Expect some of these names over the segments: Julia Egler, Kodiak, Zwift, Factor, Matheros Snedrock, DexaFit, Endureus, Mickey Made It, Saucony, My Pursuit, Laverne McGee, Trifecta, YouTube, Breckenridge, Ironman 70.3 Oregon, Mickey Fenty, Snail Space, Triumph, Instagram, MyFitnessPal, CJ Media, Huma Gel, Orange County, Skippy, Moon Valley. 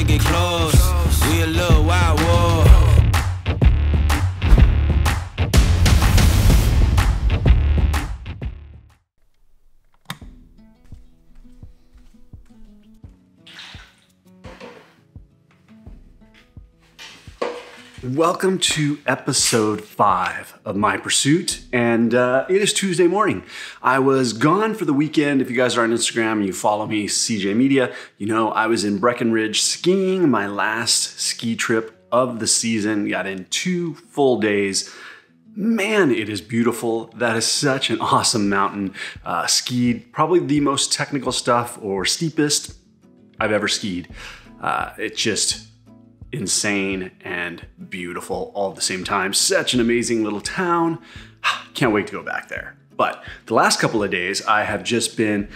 wanna get close. We a little wild war. Welcome to episode 5 of My Pursuit, and it is Tuesday morning. I was gone for the weekend. If you guys are on Instagram and you follow me, CJ Media, you know I was in Breckenridge skiing, my last ski trip of the season. Got in 2 full days. Man, it is beautiful. That is such an awesome mountain. Skied probably the most technical stuff or steepest I've ever skied. It's just insane and beautiful all at the same time. Such an amazing little town. Can't wait to go back there. But the last couple of days, I have just been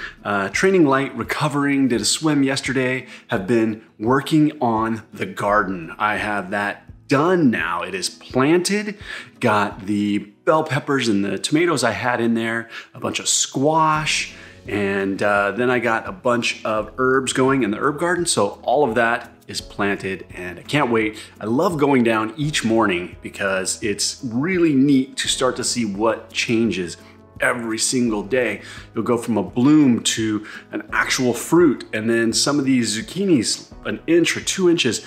training light, recovering, did a swim yesterday, have been working on the garden. I have that done now. It is planted, got the bell peppers and the tomatoes I had in there, a bunch of squash, and then I got a bunch of herbs going in the herb garden. So all of that is planted and I can't wait. I love going down each morning because it's really neat to start to see what changes every single day. You'll go from a bloom to an actual fruit, and then some of these zucchinis, an inch or 2 inches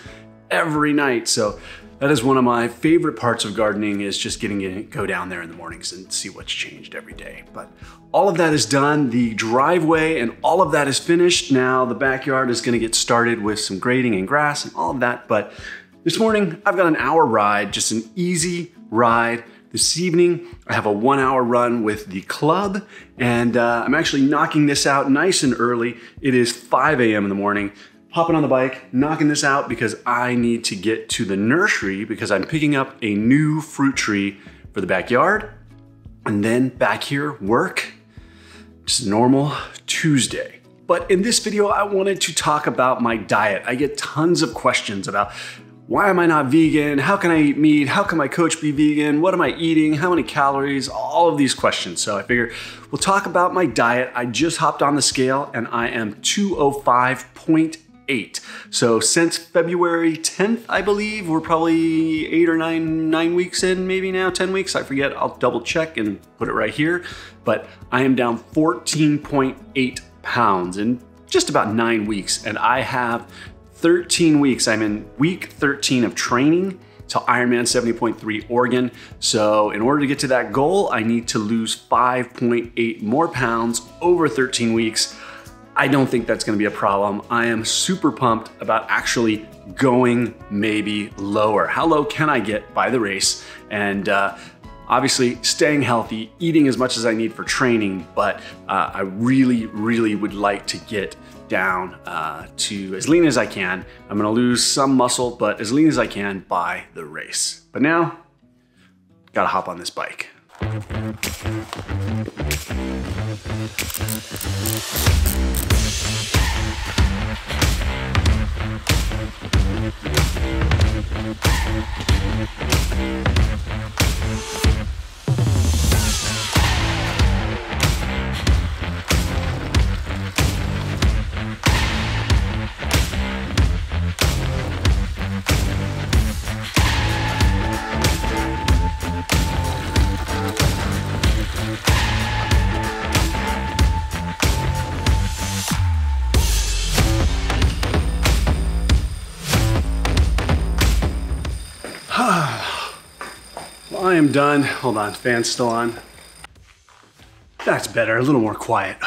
every night. So that is one of my favorite parts of gardening, is just getting it, go down there in the mornings and see what's changed every day. But all of that is done. The driveway and all of that is finished. Now the backyard is gonna get started with some grading and grass and all of that. But this morning I've got an hour ride, just an easy ride. This evening I have a 1-hour run with the club, and I'm actually knocking this out nice and early. It is 5 a.m. in the morning. Hopping on the bike, knocking this out because I need to get to the nursery because I'm picking up a new fruit tree for the backyard. And then back here, work, just normal Tuesday. But in this video, I wanted to talk about my diet. I get tons of questions about, why am I not vegan? How can I eat meat? How can my coach be vegan? What am I eating? How many calories? All of these questions. So I figure we'll talk about my diet. I just hopped on the scale and I am 205.8. So since February 10th, I believe, we're probably 8 or 9 weeks in, maybe now 10 weeks. I forget. I'll double check and put it right here. But I am down 14.8 pounds in just about 9 weeks. And I have 13 weeks. I'm in week 13 of training to Ironman 70.3 Oregon. So in order to get to that goal, I need to lose 5.8 more pounds over 13 weeks. I don't think that's gonna be a problem. I am super pumped about actually going maybe lower. How low can I get by the race? And obviously staying healthy, eating as much as I need for training, but I really, really would like to get down to as lean as I can. I'm gonna lose some muscle, but as lean as I can by the race. But now, gotta hop on this bike. I am done. Hold on, fan's still on. That's better, a little more quiet.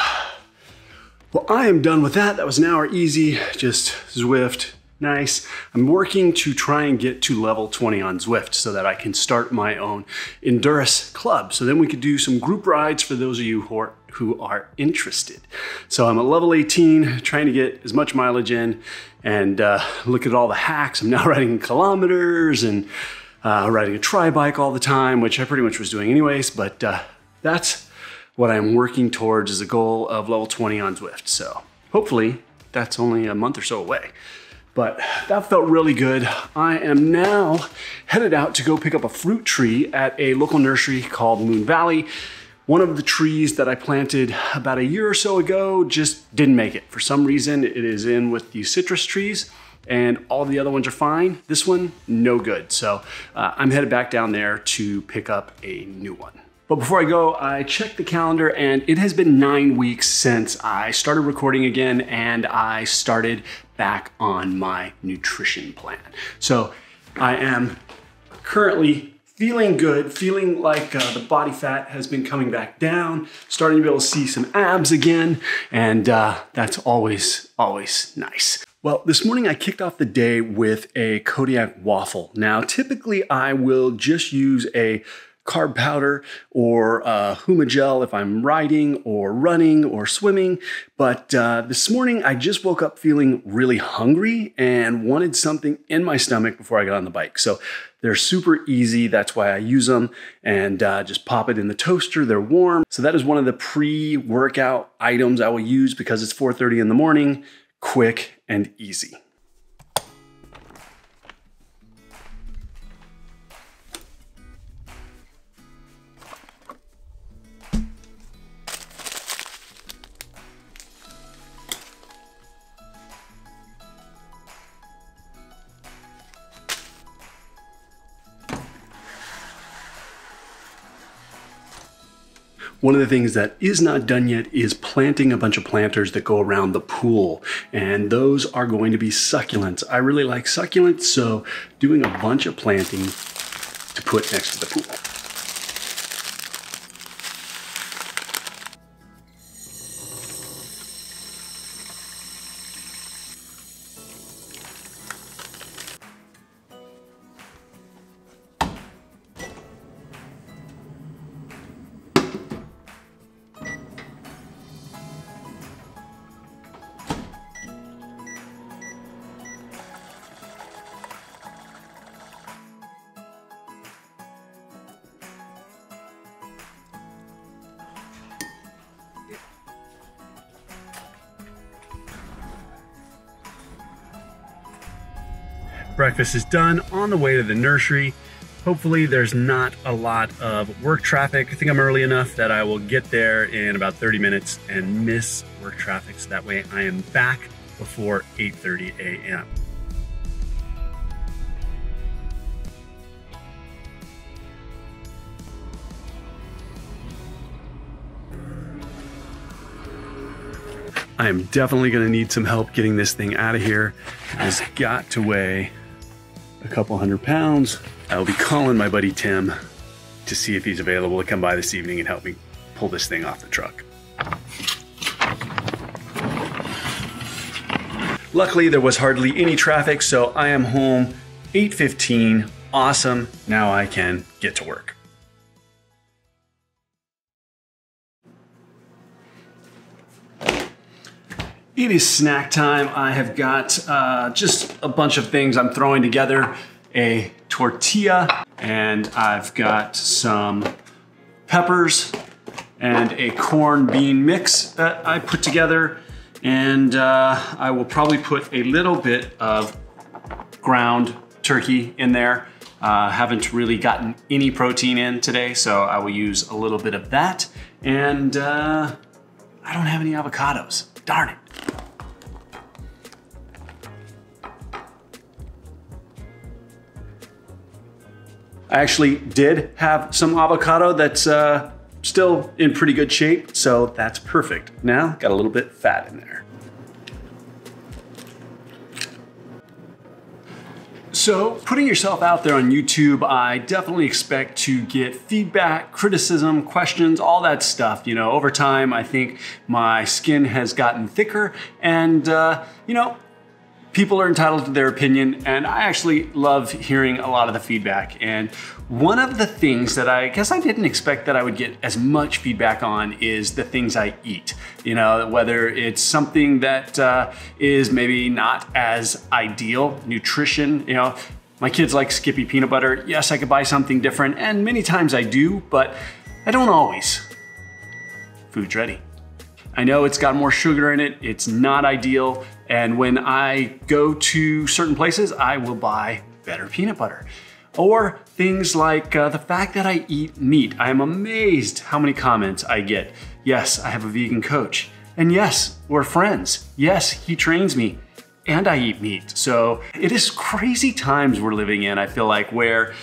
Well, I am done with that. That was an hour easy, just Zwift, nice. I'm working to try and get to level 20 on Zwift so that I can start my own Endureus club. So then we could do some group rides for those of you who are interested. So I'm at level 18, trying to get as much mileage in, and look at all the hacks. I'm now riding kilometers and riding a tri-bike all the time, which I pretty much was doing anyways, but that's what I'm working towards as a goal of level 20 on Zwift. So hopefully that's only a month or so away, but that felt really good. I am now headed out to go pick up a fruit tree at a local nursery called Moon Valley. One of the trees that I planted about a year or so ago just didn't make it. For some reason, it is in with the citrus trees. and all the other ones are fine. This one, no good. So I'm headed back down there to pick up a new one. But before I go, I checked the calendar and it has been 9 weeks since I started recording again and I started back on my nutrition plan. So I am currently feeling good, feeling like the body fat has been coming back down, starting to be able to see some abs again, and that's always nice. Well, this morning I kicked off the day with a Kodiak waffle. Now, typically I will just use a carb powder or Huma Gel if I'm riding or running or swimming. But this morning I just woke up feeling really hungry and wanted something in my stomach before I got on the bike. So they're super easy. That's why I use them, and just pop it in the toaster. They're warm. So that is one of the pre-workout items I will use because it's 4:30 in the morning, quick and easy. One of the things that is not done yet is planting a bunch of planters that go around the pool, and those are going to be succulents. I really like succulents, so doing a bunch of planting to put next to the pool. Breakfast is done, on the way to the nursery. Hopefully there's not a lot of work traffic. I think I'm early enough that I will get there in about 30 minutes and miss work traffic, so that way I am back before 8:30 a.m. I am definitely gonna need some help getting this thing out of here. It's got to weigh a couple 100 pounds. I'll be calling my buddy Tim to see if he's available to come by this evening and help me pull this thing off the truck. Luckily, there was hardly any traffic, so I am home 8:15. Awesome, now I can get to work. It is snack time. I have got just a bunch of things I'm throwing together. A tortilla, and I've got some peppers and a corn bean mix that I put together. And I will probably put a little bit of ground turkey in there. Haven't really gotten any protein in today, so I will use a little bit of that. And I don't have any avocados, darn it. I actually did have some avocado that's still in pretty good shape, so that's perfect. Now, got a little bit fat in there. So, putting yourself out there on YouTube, I definitely expect to get feedback, criticism, questions, all that stuff. You know, over time, I think my skin has gotten thicker and, you know, people are entitled to their opinion, and I actually love hearing a lot of the feedback. And one of the things that I guess I didn't expect that I would get as much feedback on is the things I eat. You know, whether it's something that is maybe not as ideal, nutrition, you know, my kids like Skippy peanut butter. Yes, I could buy something different, and many times I do, but I don't always. Food's ready. I know it's got more sugar in it, it's not ideal, and when I go to certain places, I will buy better peanut butter. Or things like the fact that I eat meat. I am amazed how many comments I get. Yes, I have a vegan coach. And yes, we're friends. Yes, he trains me. and I eat meat. So it is crazy times we're living in, I feel like, where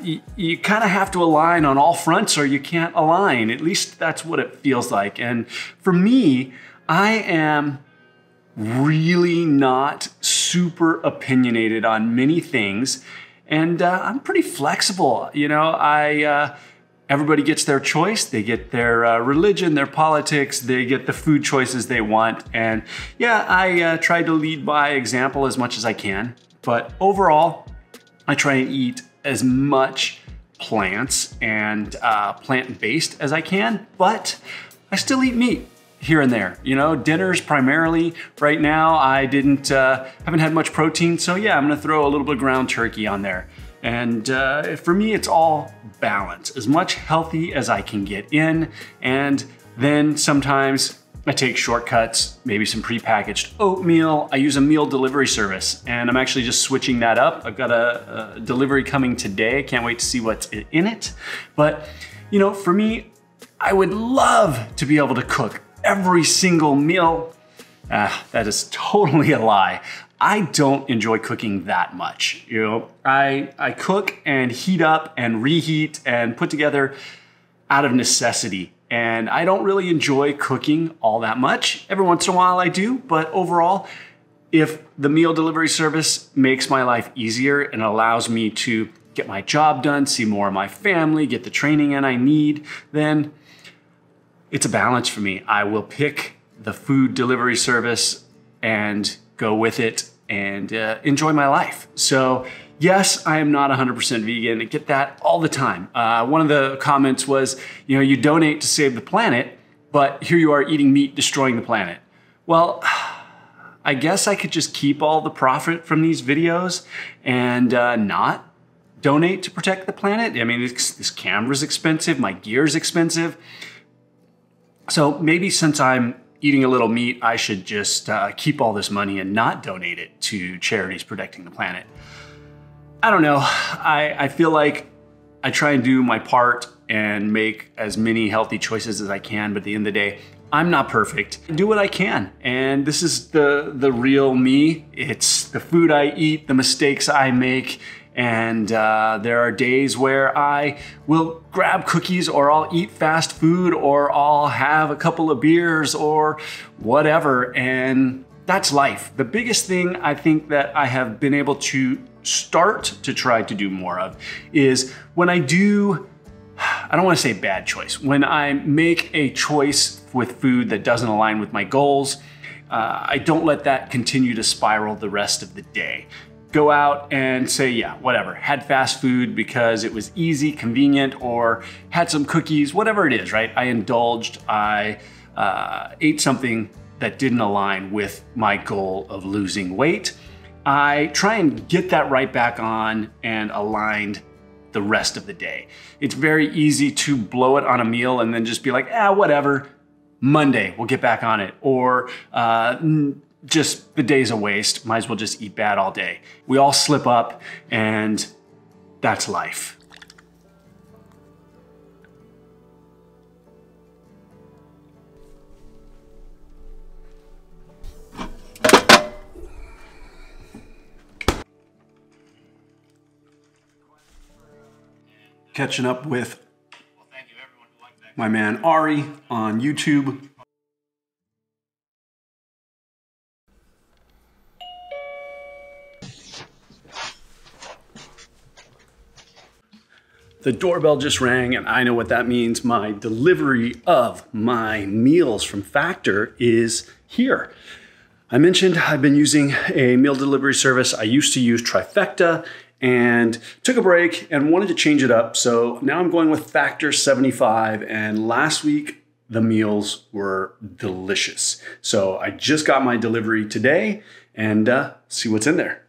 you kind of have to align on all fronts or you can't align. At least that's what it feels like. And for me, I am really not super opinionated on many things. And I'm pretty flexible, you know. Everybody gets their choice. They get their religion, their politics, they get the food choices they want. And yeah, I try to lead by example as much as I can. But overall, I try and eat as much plants and plant-based as I can, but I still eat meat here and there, you know, dinners primarily. Right now, I haven't had much protein. So yeah, I'm gonna throw a little bit of ground turkey on there. And for me, it's all balance, as much healthy as I can get in. And then sometimes I take shortcuts, maybe some prepackaged oatmeal. I use a meal delivery service and I'm actually just switching that up. I've got a delivery coming today. Can't wait to see what's in it. But you know, for me, I would love to be able to cook every single meal. That is totally a lie. I don't enjoy cooking that much. You know, I cook and heat up and reheat and put together out of necessity. And I don't really enjoy cooking all that much. Every once in a while I do, but overall, if the meal delivery service makes my life easier and allows me to get my job done, see more of my family, get the training in I need, then it's a balance for me. I will pick the food delivery service and go with it and enjoy my life. So yes, I am not 100% vegan. I get that all the time. One of the comments was, you know, you donate to save the planet, but here you are eating meat, destroying the planet. Well, I guess I could just keep all the profit from these videos and not donate to protect the planet. I mean, this camera's expensive, my gear's expensive. So maybe since I'm eating a little meat, I should just keep all this money and not donate it to charities protecting the planet. I don't know. I feel like I try and do my part and make as many healthy choices as I can, but at the end of the day, I'm not perfect. I do what I can, and this is the real me. It's the food I eat, the mistakes I make, and there are days where I will grab cookies or I'll eat fast food or I'll have a couple of beers or whatever, and that's life. The biggest thing I think that I have been able to start to try to do more of is when I do, I don't wanna say bad choice, when I make a choice with food that doesn't align with my goals, I don't let that continue to spiral the rest of the day. Go out and say, yeah, whatever, had fast food because it was easy, convenient, or had some cookies, whatever it is, right? I indulged, I ate something that didn't align with my goal of losing weight. I try and get that right back on and aligned the rest of the day. It's very easy to blow it on a meal and then just be like, ah, whatever, Monday, we'll get back on it, or just the day's a waste, might as well just eat bad all day. We all slip up and that's life. Catching up with my man Ari on YouTube. The doorbell just rang and I know what that means. My delivery of my meals from Factor is here. I mentioned I've been using a meal delivery service. I used to use Trifecta and took a break and wanted to change it up. So now I'm going with Factor 75, and last week the meals were delicious. So I just got my delivery today and see what's in there.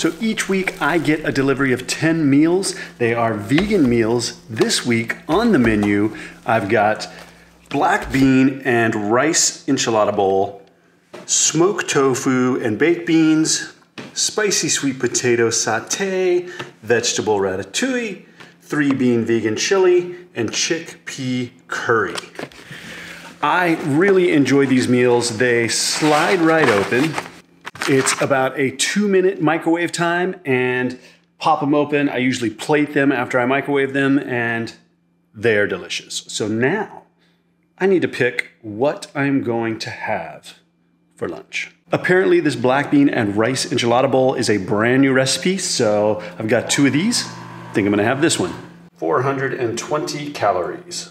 So each week I get a delivery of 10 meals. They are vegan meals. This week on the menu, I've got black bean and rice enchilada bowl, smoked tofu and baked beans, spicy sweet potato satay, vegetable ratatouille, 3-bean vegan chili, and chickpea curry. I really enjoy these meals. They slide right open. It's about a 2-minute microwave time and pop them open. I usually plate them after I microwave them and they're delicious. So now I need to pick what I'm going to have for lunch. Apparently this black bean and rice enchilada bowl is a brand new recipe, so I've got 2 of these. I think I'm gonna have this one. 420 calories.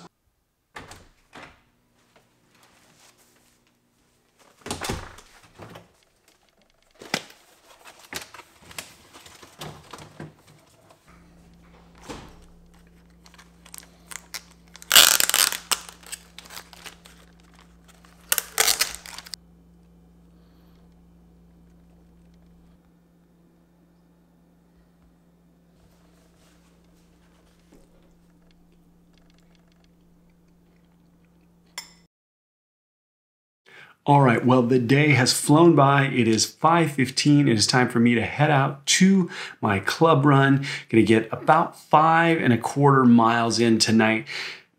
All right, well, the day has flown by. It is 5:15. It is time for me to head out to my club run. Gonna get about 5.25 miles in tonight.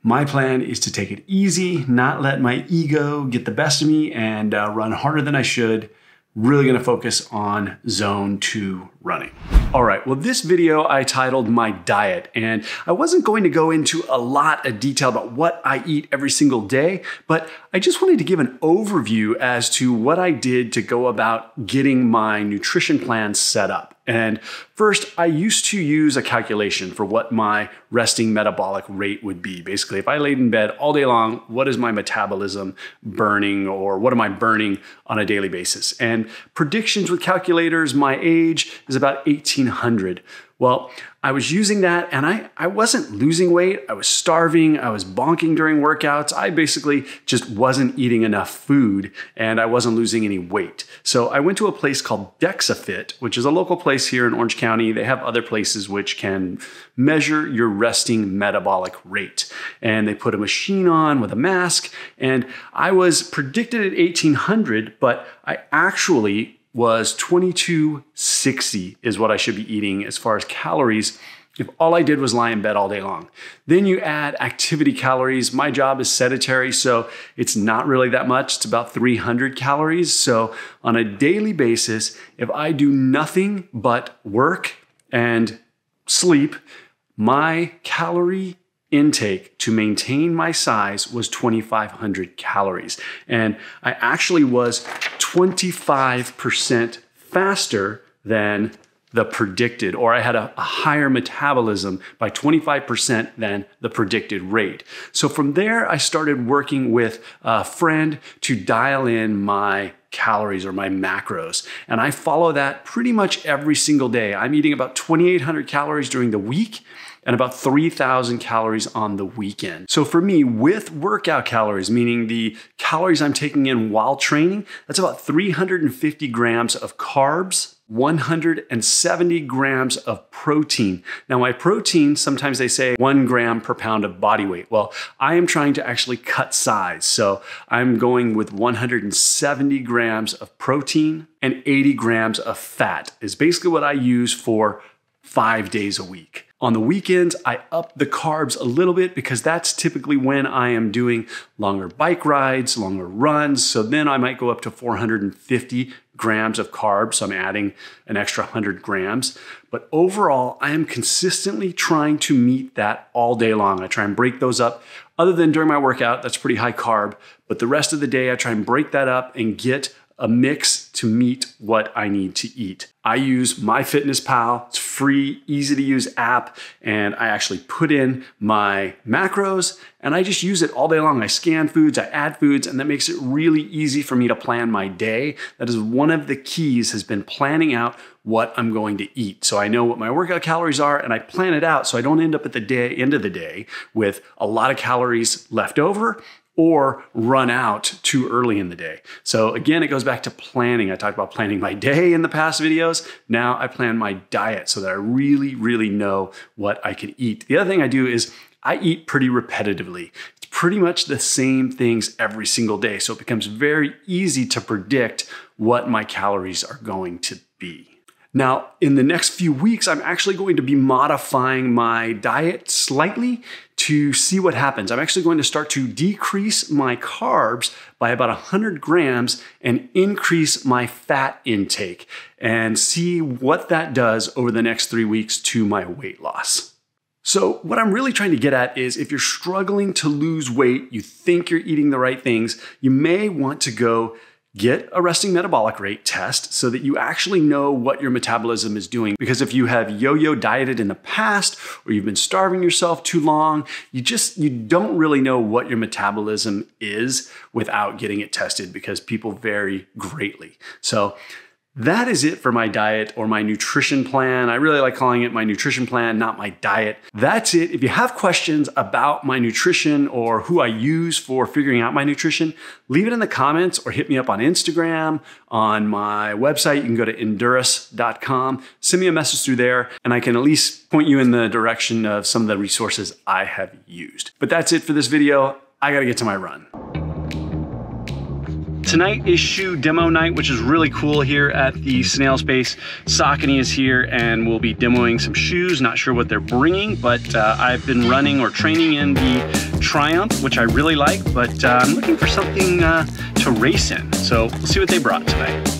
My plan is to take it easy, not let my ego get the best of me, and run harder than I should. Really gonna focus on zone 2 running. All right, well, this video I titled My Diet, and I wasn't going to go into a lot of detail about what I eat every single day, but I just wanted to give an overview as to what I did to go about getting my nutrition plan set up. And first, I used to use a calculation for what my resting metabolic rate would be. Basically, if I laid in bed all day long, what is my metabolism burning, or what am I burning on a daily basis? And predictions with calculators, my age is about 1800. Well, I was using that and I wasn't losing weight. I was starving, I was bonking during workouts. I basically just wasn't eating enough food and I wasn't losing any weight. So I went to a place called DexaFit, which is a local place here in Orange County. They have other places which can measure your resting metabolic rate. And they put a machine on with a mask, and I was predicted at 1800, but I actually was 2260 is what I should be eating as far as calories if all I did was lie in bed all day long. Then you add activity calories. My job is sedentary, so it's not really that much. It's about 300 calories. So on a daily basis, if I do nothing but work and sleep, my calorie intake to maintain my size was 2,500 calories. And I actually was 25% faster than the predicted, or I had a higher metabolism by 25% than the predicted rate. So from there, I started working with a friend to dial in my calories or my macros. And I follow that pretty much every single day. I'm eating about 2,800 calories during the week and about 3,000 calories on the weekend. So for me, with workout calories, meaning the calories I'm taking in while training, that's about 350 grams of carbs, 170 grams of protein. Now my protein, sometimes they say 1 gram per pound of body weight. Well, I am trying to actually cut size. So I'm going with 170 grams of protein and 80 grams of fat is basically what I use for 5 days a week. On the weekends, I up the carbs a little bit because that's typically when I am doing longer bike rides, longer runs. So then I might go up to 450 grams of carbs. So I'm adding an extra 100 grams. But overall, I am consistently trying to meet that all day long. I try and break those up. Other than during my workout, that's pretty high carb. But the rest of the day, I try and break that up and get a mix to meet what I need to eat. I use MyFitnessPal. It's a free, easy to use app. And I actually put in my macros and I just use it all day long. I scan foods, I add foods, and that makes it really easy for me to plan my day. That is one of the keys, has been planning out what I'm going to eat. So I know what my workout calories are and I plan it out so I don't end up at the end of the day with a lot of calories left over or run out too early in the day. So again, it goes back to planning. I talked about planning my day in the past videos. Now I plan my diet so that I really, really know what I can eat. The other thing I do is I eat pretty repetitively. It's pretty much the same things every single day. So it becomes very easy to predict what my calories are going to be. Now, in the next few weeks, I'm actually going to be modifying my diet slightly to see what happens. I'm actually going to start to decrease my carbs by about 100 grams and increase my fat intake and see what that does over the next 3 weeks to my weight loss. So what I'm really trying to get at is if you're struggling to lose weight, you think you're eating the right things, you may want to go get a resting metabolic rate test so that you actually know what your metabolism is doing. Because if you have yo-yo dieted in the past or you've been starving yourself too long, you don't really know what your metabolism is without getting it tested because people vary greatly. So that is it for my diet or my nutrition plan. I really like calling it my nutrition plan, not my diet. That's it. If you have questions about my nutrition or who I use for figuring out my nutrition, leave it in the comments or hit me up on Instagram, on my website. You can go to Endureus.com. Send me a message through there and I can at least point you in the direction of some of the resources I have used. But that's it for this video. I gotta get to my run. Tonight is shoe demo night, which is really cool here at the Snail Space. Saucony is here and we'll be demoing some shoes. Not sure what they're bringing, but I've been running or training in the Triumph, which I really like, but I'm looking for something to race in. So we'll see what they brought tonight.